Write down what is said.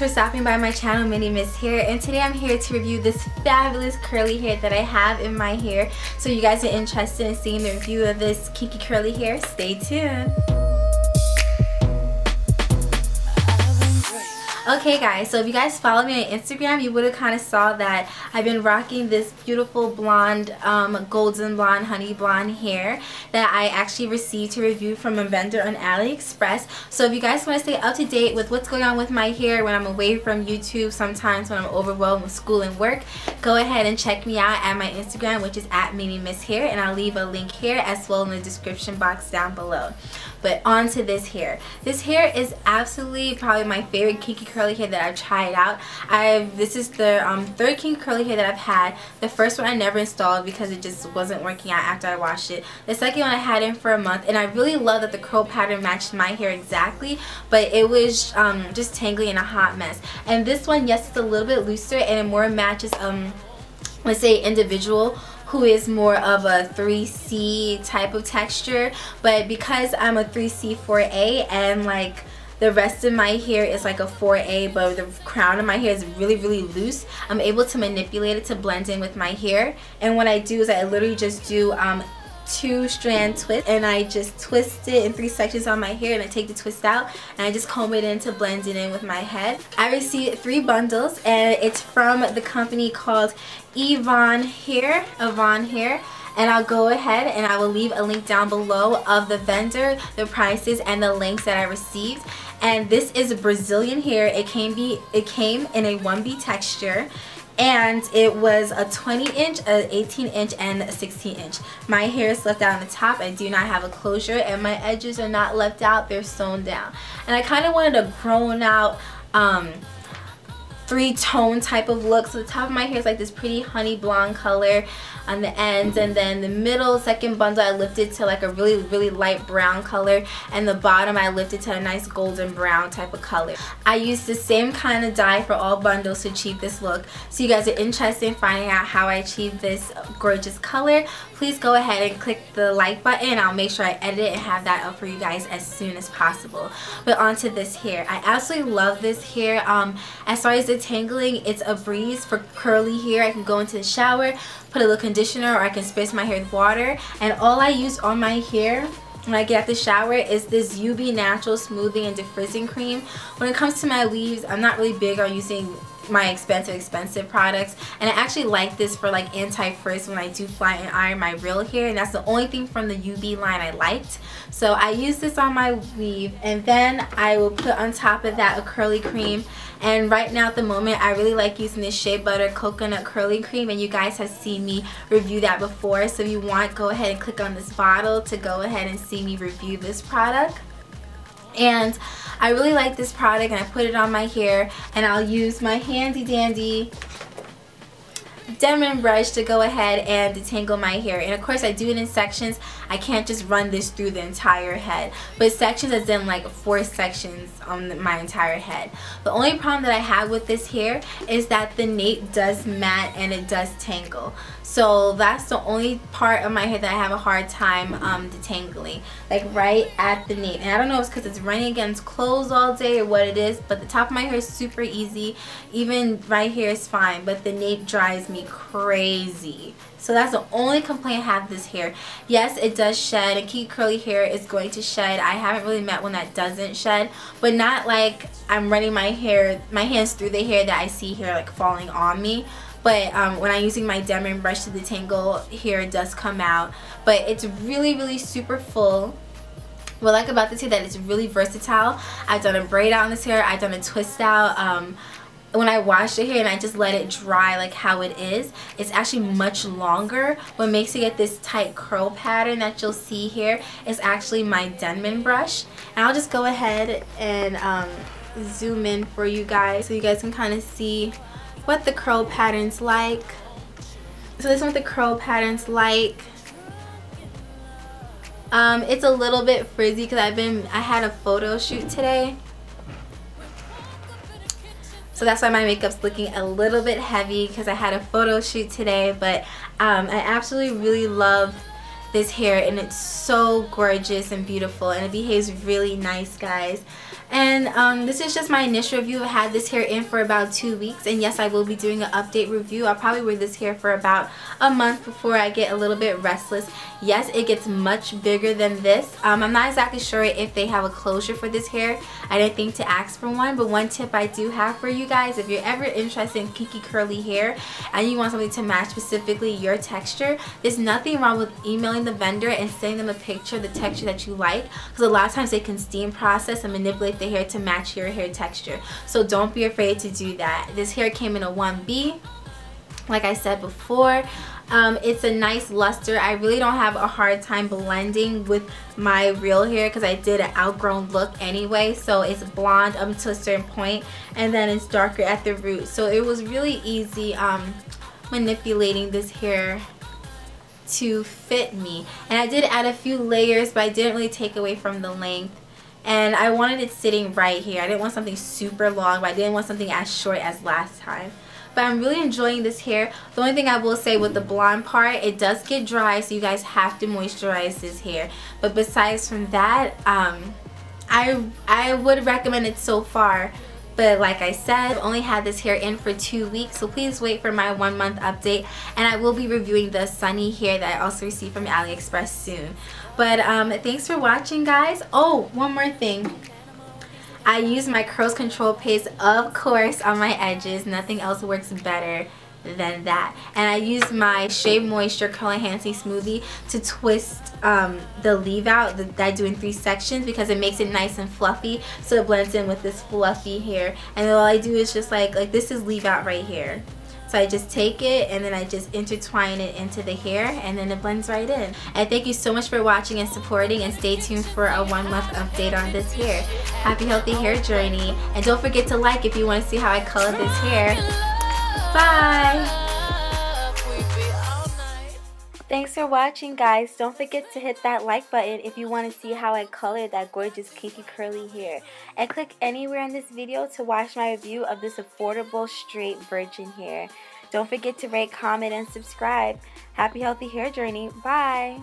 for stopping by my channel, Mini Miss Hair, and today I'm here to review this fabulous curly hair that I have in my hair. So you guys are interested in seeing the review of this kinky curly hair, stay tuned. Okay guys, so if you guys follow me on Instagram, you would have kind of saw that I've been rocking this beautiful blonde, golden blonde, honey blonde hair that I actually received to review from a vendor on AliExpress. So if you guys want to stay up to date with what's going on with my hair when I'm away from YouTube, sometimes when I'm overwhelmed with school and work, go ahead and check me out at my Instagram, which is at Mini Miss Hair, and I'll leave a link here as well in the description box down below. But on to this hair. This hair is absolutely probably my favorite kinky curly hair that I've tried out. This is the third kinky curly hair that I've had. The first one I never installed because it just wasn't working out after I washed it. The second one I had in for a month, and I really love that the curl pattern matched my hair exactly, but it was just tangly and a hot mess. And this one, yes, it's a little bit looser and it more matches, let's say, individual, who is more of a 3C type of texture. But because I'm a 3C 4A and like the rest of my hair is like a 4A, but the crown of my hair is really, really loose, I'm able to manipulate it to blend in with my hair. And what I do is I literally just do two strand twist, and I just twist it in three sections on my hair, and I take the twist out and I just comb it in to blend it in with my head. I received three bundles, and it's from the company called Yvonne Hair, and I'll go ahead and I will leave a link down below of the vendor, the prices, and the links that I received. And this is Brazilian hair. It came in a 1B texture, and it was a 20-inch, an 18-inch, and a 16-inch. My hair is left out on the top. I do not have a closure, and my edges are not left out. They're sewn down. And I kind of wanted a grown-out, three-tone type of look. So the top of my hair is like this pretty honey blonde color on the ends, and then the middle second bundle I lifted to like a really, really light brown color, and the bottom I lifted to a nice golden brown type of color. I used the same kind of dye for all bundles to achieve this look. So you guys are interested in finding out how I achieved this gorgeous color, please go ahead and click the like button. I'll make sure I edit it and have that up for you guys as soon as possible. But onto this hair. I absolutely love this hair. As far as the tangling, it's a breeze for curly hair. I can go into the shower, put a little conditioner, or I can spritz my hair with water. And all I use on my hair when I get out the shower is this UB Natural Smoothing and Defrizzing Cream. When it comes to my leaves, I'm not really big on using my expensive products, and I actually like this for like anti-frizz when I do fly and iron my real hair, and that's the only thing from the UB line I liked. So I use this on my weave, and then I will put on top of that a curly cream. And right now at the moment, I really like using this Shea Butter Coconut Curly Cream, and you guys have seen me review that before. So if you want, go ahead and click on this bottle to go ahead and see me review this product. And I really like this product, and I put it on my hair, and I'll use my handy dandy Denman brush to go ahead and detangle my hair. And of course I do it in sections. I can't just run this through the entire head, but sections as in like 4 sections on my entire head. The only problem that I have with this hair is that the nape does matte and it does tangle. So that's the only part of my hair that I have a hard time detangling, like right at the nape. And I don't know if it's because it's running against clothes all day or what it is, but the top of my hair is super easy. Even my hair is fine, but the nape drives me crazy. So that's the only complaint I have with this hair. Yes, it does shed. A kinky curly hair is going to shed. I haven't really met one that doesn't shed, but not like I'm running my hands through the hair that I see here like falling on me. But when I'm using my Denman brush to detangle, hair does come out. But it's really, really super full. What I like about this hair is that it's really versatile. I've done a braid out on this hair. I've done a twist out. When I wash the hair and I just let it dry like how it is, it's actually much longer. What makes you get this tight curl pattern that you'll see here is actually my Denman brush. And I'll just go ahead and zoom in for you guys so you guys can kind of see what the curl pattern's like. So this is what the curl pattern's like. It's a little bit frizzy because I had a photo shoot today. So that's why my makeup's looking a little bit heavy, because I had a photo shoot today. But I absolutely really love this hair, and it's so gorgeous and beautiful, and it behaves really nice, guys. And this is just my initial review. I had this hair in for about 2 weeks, and yes, I will be doing an update review. I'll probably wear this hair for about a month before I get a little bit restless. Yes, it gets much bigger than this. I'm not exactly sure if they have a closure for this hair. I didn't think to ask for one, but one tip I do have for you guys, if you're ever interested in kinky curly hair and you want something to match specifically your texture, there's nothing wrong with emailing the vendor and sending them a picture of the texture that you like, because a lot of times they can steam process and manipulate the hair to match your hair texture. So don't be afraid to do that. This hair came in a 1B, like I said before. It's a nice luster. I really don't have a hard time blending with my real hair because I did an outgrown look anyway. So it's blonde up to a certain point, and then it's darker at the root. So it was really easy manipulating this hair to fit me. And I did add a few layers, but I didn't really take away from the length. And I wanted it sitting right here. I didn't want something super long, but I didn't want something as short as last time. But I'm really enjoying this hair. The only thing I will say with the blonde part, it does get dry, so you guys have to moisturize this hair. But besides from that, I would recommend it so far. But like I said, only had this hair in for 2 weeks, so please wait for my 1 month update, and I will be reviewing the sunny hair that I also received from AliExpress soon. But thanks for watching, guys. Oh, one more thing. I use my curls control paste, of course, on my edges. Nothing else works better than that. And I use my Shea Moisture Curl Enhancing Smoothie to twist the leave out that I do in 3 sections, because it makes it nice and fluffy, so it blends in with this fluffy hair. And all I do is just like this is leave out right here. So I just take it and then I just intertwine it into the hair, and then it blends right in. And thank you so much for watching and supporting, and stay tuned for a 1 month update on this hair. Happy healthy hair journey, and don't forget to like if you want to see how I color this hair. Bye! Thanks for watching, guys. Don't forget to hit that like button if you want to see how I color that gorgeous kinky curly hair. And click anywhere in this video to watch my review of this affordable straight virgin hair. Don't forget to rate, comment, and subscribe. Happy healthy hair journey. Bye!